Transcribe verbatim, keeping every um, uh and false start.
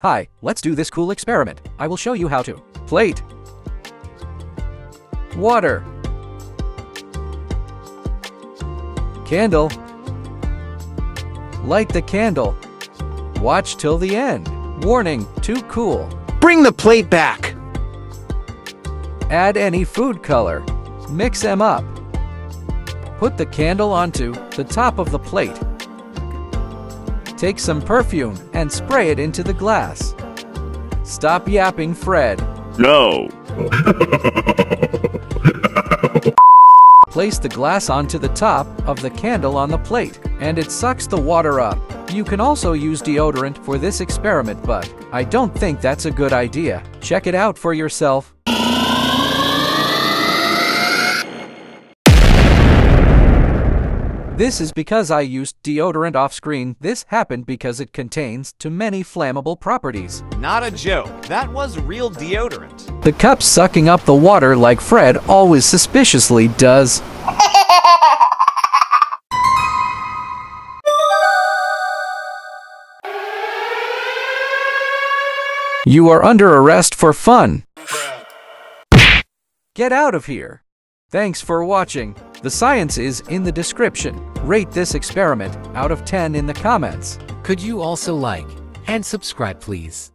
Hi, let's do this cool experiment. I will show you how to. Plate. Water. Candle. Light the candle. Watch till the end. Warning, too cool. Bring the plate back. Add any food color. Mix them up. Put the candle onto the top of the plate. Take some perfume and spray it into the glass. Stop yapping, Fred. No. Place the glass onto the top of the candle on the plate, and it sucks the water up. You can also use deodorant for this experiment, but I don't think that's a good idea. Check it out for yourself. This is because I used deodorant off-screen. This happened because it contains too many flammable properties. Not a joke. That was real deodorant. The cup sucking up the water like Fred always suspiciously does. You are under arrest for fun. Get out of here. Thanks for watching. The science is in the description. Rate this experiment out of ten in the comments. Could you also like and subscribe, please?